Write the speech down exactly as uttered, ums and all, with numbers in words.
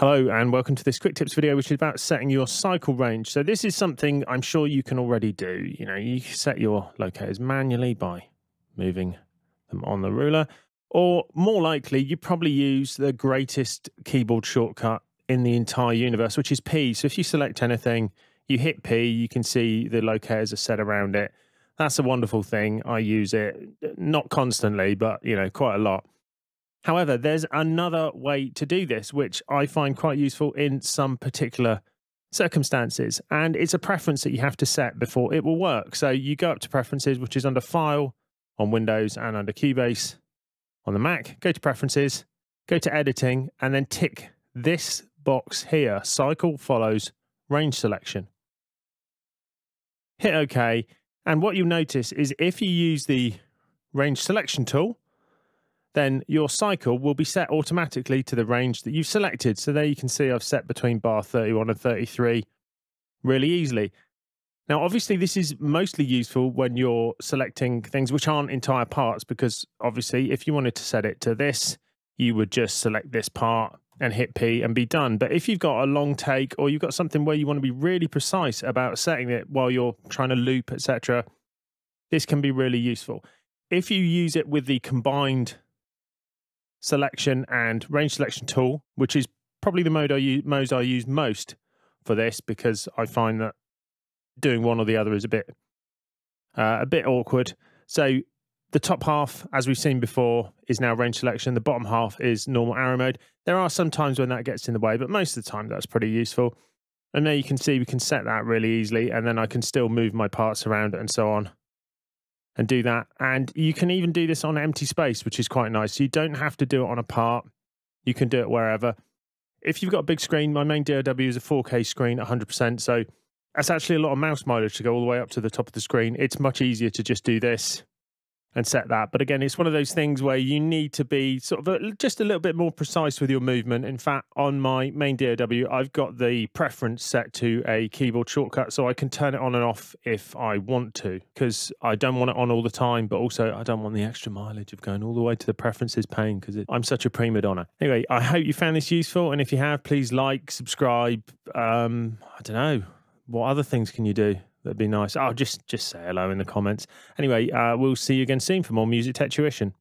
Hello and welcome to this quick tips video, which is about setting your cycle range. So this is something I'm sure you can already do. You know, you can set your locators manually by moving them on the ruler, or more likely, you probably use the greatest keyboard shortcut in the entire universe, which is P. So if you select anything, you hit P, you can see the locators are set around it. That's a wonderful thing. I use it, not constantly, but you know, quite a lot. However, there's another way to do this, which I find quite useful in some particular circumstances. And it's a preference that you have to set before it will work. So you go up to Preferences, which is under File on Windows and under Cubase on the Mac. Go to Preferences, go to Editing, and then tick this box here, Cycle Follows Range Selection. Hit OK. And what you'll notice is if you use the Range Selection tool, then your cycle will be set automatically to the range that you've selected. So there you can see I've set between bar thirty-one and thirty-three really easily. Now, obviously, this is mostly useful when you're selecting things which aren't entire parts, because obviously, if you wanted to set it to this, you would just select this part and hit P and be done. But if you've got a long take, or you've got something where you want to be really precise about setting it while you're trying to loop, et cetera, this can be really useful. If you use it with the combined selection and range selection tool, which is probably the mode I use, modes I use most for this, because I find that doing one or the other is a bit uh, a bit awkward. So the top half, as we've seen before, is now range selection. The bottom half is normal arrow mode. There are some times when that gets in the way, but most of the time that's pretty useful. And there you can see we can set that really easily, and then I can still move my parts around and so on. And do that. And you can even do this on empty space, which is quite nice. You don't have to do it on a part. You can do it wherever. If you've got a big screen, my main D A W is a four K screen, one hundred percent. So that's actually a lot of mouse mileage to go all the way up to the top of the screen. It's much easier to just do this and set that. But again, it's one of those things where you need to be sort of a, just a little bit more precise with your movement. In fact, on my main D A W, I've got the preference set to a keyboard shortcut, so I can turn it on and off if I want to, because I don't want it on all the time, but also I don't want the extra mileage of going all the way to the preferences pane, because I'm such a prima donna. Anyway, I hope you found this useful, and if you have, please like, subscribe. Um, I don't know, what other things can you do? That'd be nice. Oh, just, just say hello in the comments. Anyway, uh, we'll see you again soon for more music tech tuition.